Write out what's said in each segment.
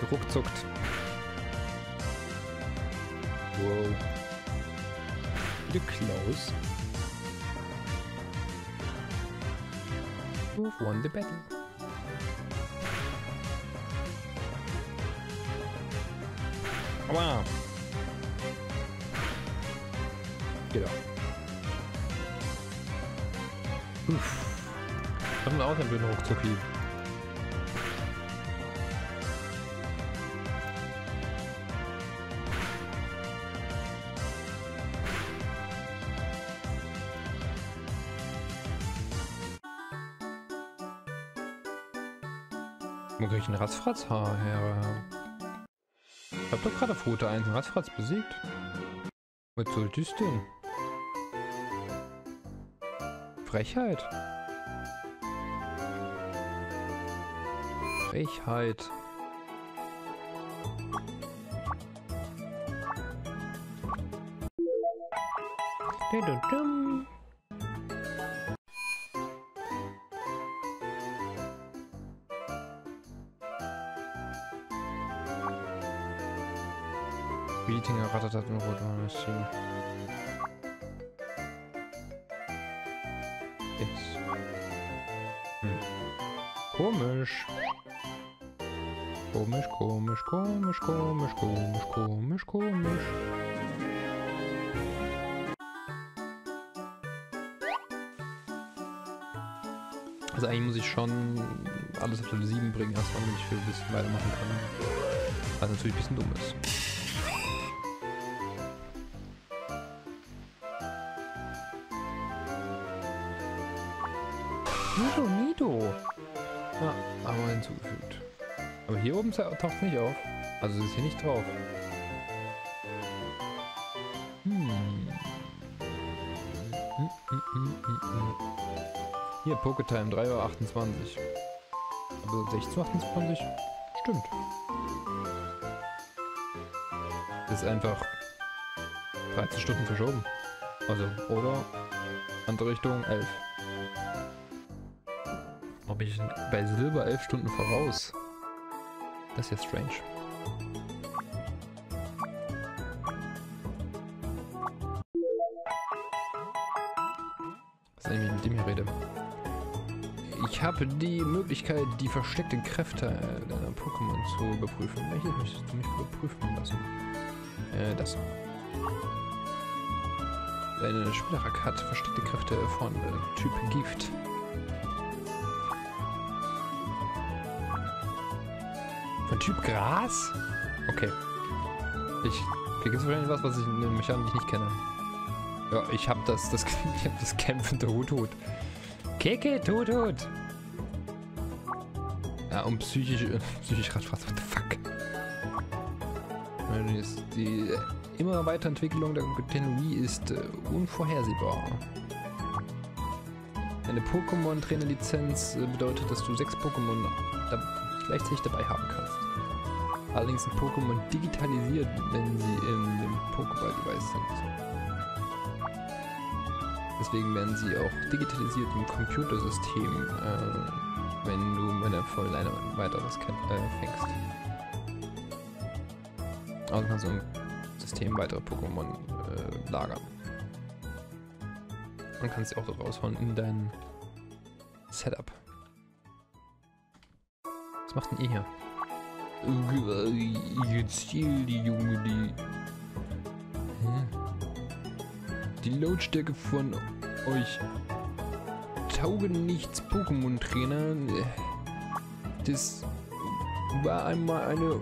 geruckzuckt. Wow. Glück los. You've won the battle. Aua. Genau. Uff. Haben wir auch einen blöden Ruckzucki. Wo krieg ich einen Rasfratz her? Ich hab doch gerade auf Route 1 einen Rasfratz besiegt. Was soll das denn? Frechheit. Frechheit. Dudum. Beating Ratatat und Rotwein Machine. Komisch. Komisch, komisch, komisch, komisch, komisch, komisch, komisch. Also eigentlich muss ich schon alles auf Level 7 bringen, erstmal, damit ich für ein bisschen weitermachen kann. Was natürlich ein bisschen dumm ist. Nido! Ja, aber hinzugefügt. Aber hier oben taucht es nicht auf. Also es ist hier nicht drauf. Hier, Poké Time, 3.28 Uhr. Aber 16.28 Uhr? Stimmt. Ist einfach 13 Stunden verschoben. Also, oder? Andere Richtung, 11. Ob ich bei Silber 11 Stunden voraus? Das ist ja strange. Was ist eigentlich mit dem hier rede? Ich habe die Möglichkeit, die versteckten Kräfte deiner Pokémon zu überprüfen. Welches möchtest du mich überprüfen lassen? Das. Deine Spielerack hat versteckte Kräfte von Typ Gift. Typ Gras? Okay. Hier gibt es wahrscheinlich was ich in der Mechanik nicht kenne. Ja, ich habe das kämpfende Hut. Keke, Hut. Ja, und psychisch Rasfratz, what the fuck? Die immer Weiterentwicklung der Technologie ist unvorhersehbar. Eine Pokémon-Trainer-Lizenz bedeutet, dass du 6 Pokémon gleichzeitig dabei haben kannst. Allerdings sind Pokémon digitalisiert, wenn sie in dem Pokéball-Device sind. Deswegen werden sie auch digitalisiert im Computersystem, wenn du eine volle Leinwand weiteres fängst. Also kannst du im System weitere Pokémon lagern. Und kannst sie auch so rausholen in dein Setup. Was macht denn ihr hier? Jetzt hier die Junge, die Lautstärke von euch taugen nichts Pokémon-Trainer. Das war einmal eine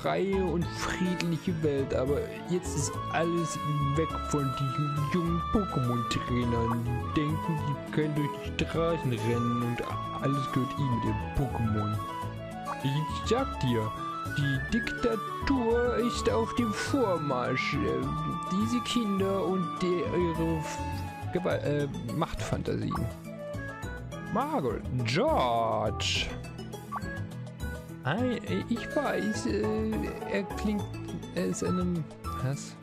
freie und friedliche Welt, aber jetzt ist alles weg von diesen jungen Pokémon-Trainern. Die denken, die können durch die Straßen rennen und alles gehört ihnen, den Pokémon. Ich sag dir, die Diktatur ist auf dem Vormarsch. Diese Kinder und ihre Machtfantasien. Margot, George. Ich weiß, er klingt, er ist in einem, was?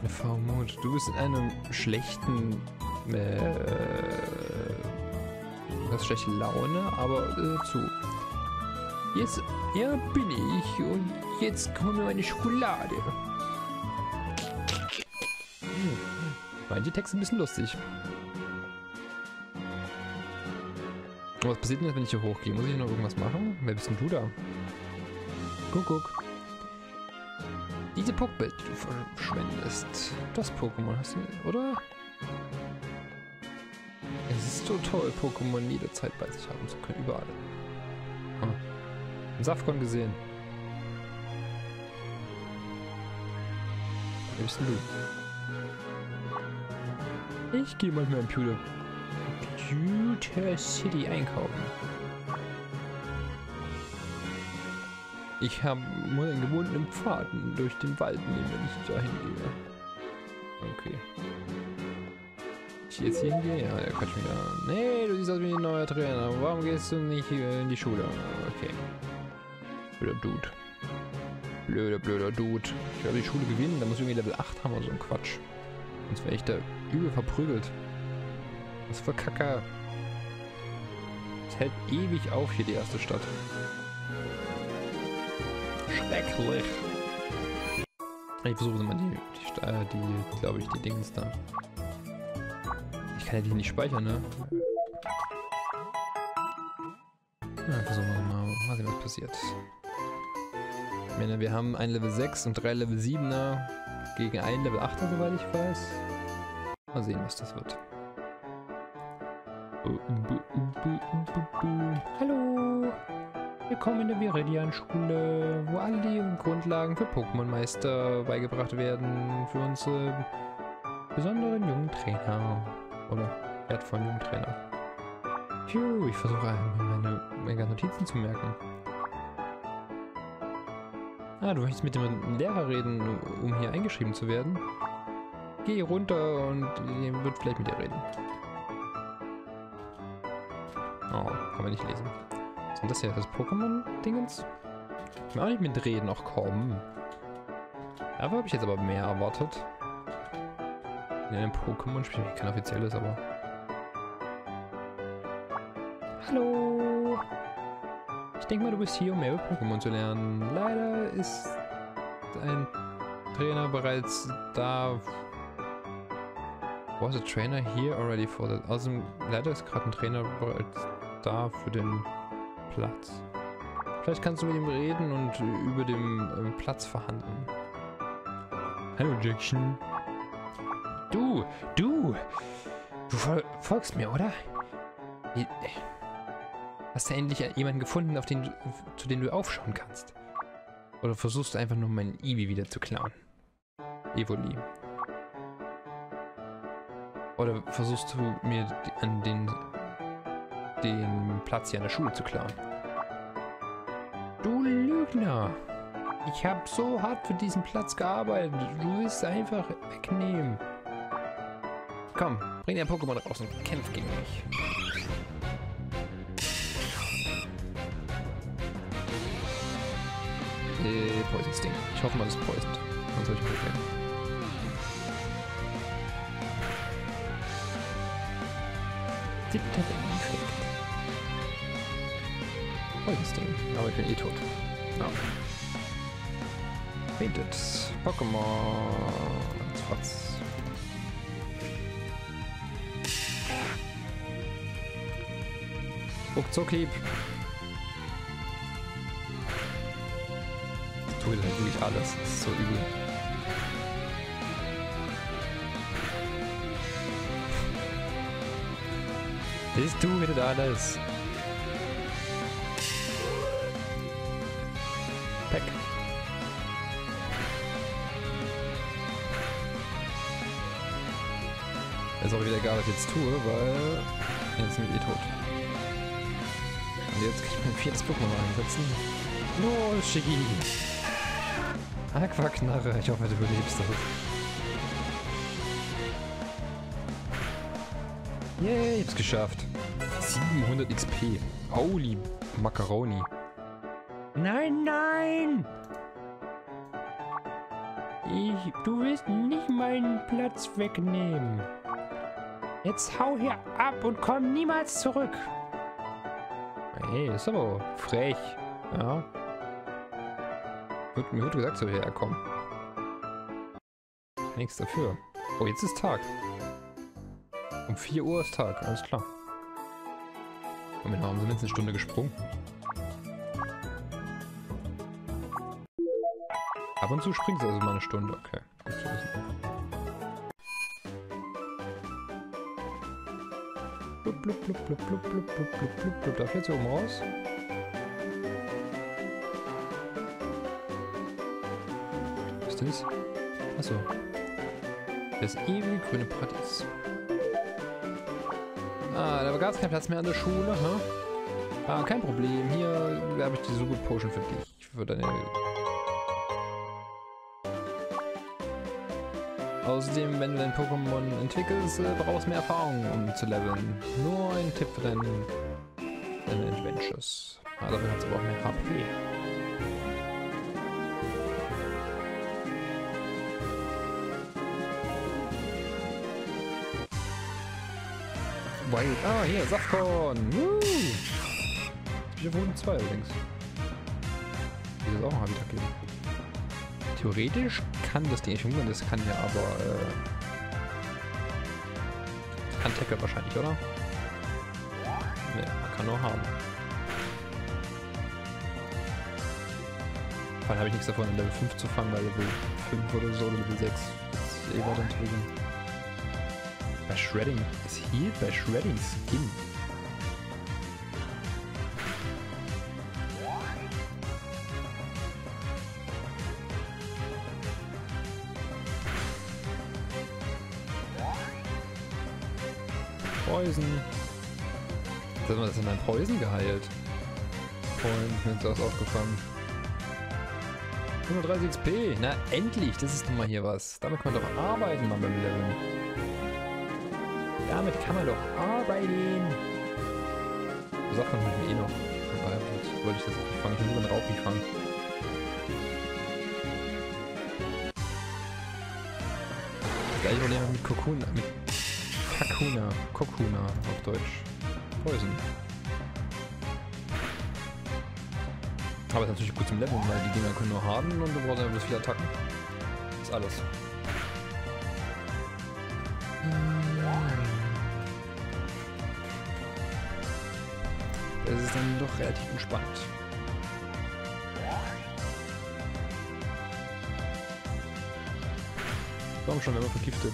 Eine V-Mode. Du bist in einem schlechten, du hast schlechte Laune, aber zu. Jetzt, hier bin ich und jetzt kommt mir meine Schokolade. Manche Texte ein bisschen lustig. Was passiert denn jetzt, wenn ich hier hochgehe? Muss ich noch irgendwas machen? Wer bist denn du da? Guck, guck. Diese Pokébälle, die du verschwendest. Das Pokémon hast du, oder? Es ist so toll, Pokémon jederzeit bei sich haben zu können. Überall. Ein Safcon gesehen. Wer bist denn du? Ich gehe manchmal in Pewter City einkaufen. Ich habe nur einen gebundenen Pfad durch den Wald nehmen, wenn ich da hingehe. Okay. Ich jetzt hier hingehe? Ja, der quatscht mich an. Nee, du siehst aus wie ein neuer Trainer. Warum gehst du nicht in die Schule? Okay. Blöder Dude. Blöder Dude. Ich will die Schule gewinnen, da muss ich irgendwie Level 8 haben oder so ein Quatsch. Sonst wäre ich da übel verprügelt. Was für Kacke. Es hält ewig auf hier, die erste Stadt. Schrecklich. Ich versuche mal die glaube ich, die Dings da. Ich kann ja die nicht speichern, ne? Ja, versuchen wir mal. Mal sehen, was passiert. Ich meine, wir haben ein Level 6 und 3 Level 7er gegen einen Level 8er, soweit ich weiß. Mal sehen, was das wird. Hallo! Willkommen in der Viridian-Schule, wo alle die Grundlagen für Pokémon-Meister beigebracht werden. Für unsere besonderen jungen Trainer. Oder wertvollen jungen Trainer. Phew, ich versuche einfach meine Notizen zu merken. Ah, du möchtest mit dem Lehrer reden, um hier eingeschrieben zu werden? Geh runter und er wird vielleicht mit dir reden. Oh, kann man nicht lesen. Was ist denn das hier? Das Pokémon-Dingens? Ich will auch nicht mitreden, ach komm. Aber habe ich jetzt aber mehr erwartet. In einem Pokémon-Spiel, kein offizielles, aber. Hallo! Ich denke mal, du bist hier, um mehr über Pokémon zu lernen. Leider ist ein Trainer bereits da. Was a trainer here already for that? Außerdem, leider ist gerade ein Trainer bereits da für den Platz. Vielleicht kannst du mit ihm reden und über den Platz verhandeln. Hallo, Jackson. Du folgst mir, oder? Hast du endlich jemanden gefunden, zu dem du aufschauen kannst? Oder versuchst du einfach nur meinen Eevee wieder zu klauen? Evoli. Oder versuchst du mir an den Platz hier an der Schule zu klauen? Du Lügner! Ich habe so hart für diesen Platz gearbeitet. Du willst einfach wegnehmen. Komm, bring dein Pokémon raus und kämpf gegen mich. Poison Sting. Ich hoffe mal, das poisoned. Sonst habe ich ein Problem. Poison Sting. Aber ich bin eh tot. Painted. Pokémon. Rasfratz. Ruckzucklieb. Das tut halt wirklich alles. Das ist so übel. Das tut halt alles. Pack. Das ist auch wieder egal, was ich jetzt tue, weil jetzt bin ich eh tot. Jetzt kann ich mein viertes Pokémon einsetzen. Los, Shiggy! Aquaknarre, ich hoffe, du überlebst das. Yay, ich hab's geschafft. 700 XP. Auli Macaroni. Nein! Du willst nicht meinen Platz wegnehmen. Jetzt hau hier ab und komm niemals zurück. Hey, ist aber frech. Ja. Wird mir gut gesagt, so hierher kommen. Nichts dafür. Oh, jetzt ist Tag. Um 4 Uhr ist Tag, alles klar. Und wir haben sie mindestens eine Stunde gesprungen. Ab und zu springt sie also mal eine Stunde, okay. Gut zu wissen. Blub, blub, blub, blub, blub, blub, blub, blub, blub. Da fällt sie oben raus. Was ist das? Achso. Das ewige grüne Paradies. Ah, da gab es keinen Platz mehr an der Schule, ne? Ah, kein Problem. Hier habe ich die Super Potion für dich. Für deine... Außerdem, wenn du dein Pokémon entwickelst, brauchst du mehr Erfahrung, um zu leveln. Nur ein Tipp für deine Adventures. Ah, dafür hast du aber auch mehr HP. Wild. Ah, hier, Safcon! Woo! Hier wurden 2 allerdings. Hier ist auch ein Habitat geben. Theoretisch kann das Ding nicht, das kann ja aber kann Tackle wahrscheinlich, oder? Ne, kann nur haben. Vor allem habe ich nichts davon, in Level 5 zu fangen, weil Level 5 oder so, Level 6 ist eh weiter entwickeln. Bei Shredding ist hier bei Shredding Skin. Preußen. Sag mal, das ist in meinem Preußen geheilt. Und mir ist das aufgefallen. 130 XP. Na, endlich. Das ist nun mal hier was. Damit kann man doch arbeiten, mal beim Leveln. Damit kann man doch arbeiten. So sagt man mir eh noch. Jetzt wollte ich das auch nicht fangen. Ich will den Rauch nicht fangen. Das gleiche Problem mit Kakuna. Kakuna auf Deutsch. Poison. Aber ist natürlich gut zum Leveln, weil die Dinger können nur harden und du brauchst einfach bloß viele Attacken. Das ist alles. Das ist dann doch relativ entspannt. Warum schon, wenn man vergiftet?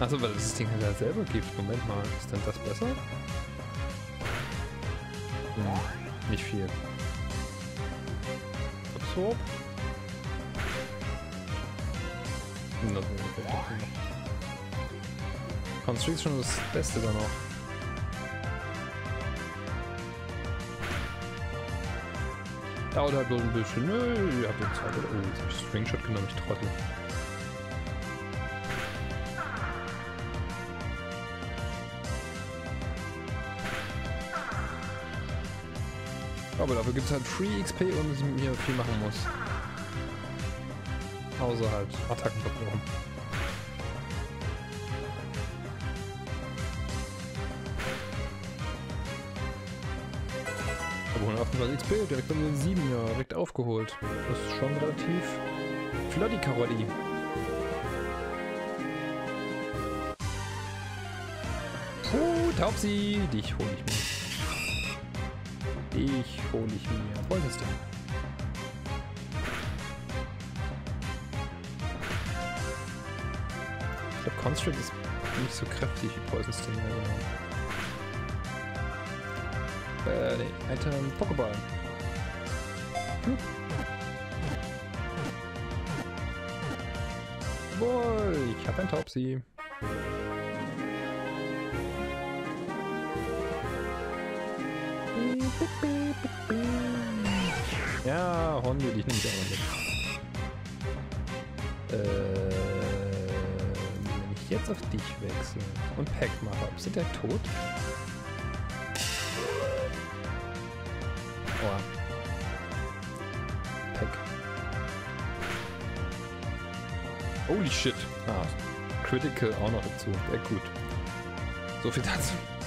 Achso, weil das Ding halt selber gibt. Moment mal, ist denn das besser? Hm, nicht viel. Absorb. Constrict ist schon das Beste da noch. Dauert halt bloß ein bisschen. Nö, ihr habt den Zeit. Oh, jetzt hab ich Stringshot genommen, ich Trottel. Aber dafür gibt es halt Free XP und dass ich hier viel machen muss. Außer halt Attacken verbrauchen. Aber 128 XP, direkt bei mir 7 Jahre, direkt aufgeholt. Das ist schon relativ flott, die Karotti. Oh, Taubsi, dich hole ich mir. Ich hole ich mir. Poison Sting. Ich glaube, Constrict ist nicht so kräftig wie Poison Sting. Genau. Nee, Item Pokéball. Boah, ich habe ein Taubsi. Ja, Hondi, ich nehme dich auch mit. Wenn ich jetzt auf dich wechsle und Pack mache, ist der tot? Oh. Pack. Holy shit. Ah, Critical auch noch dazu. Sehr gut. So viel dazu.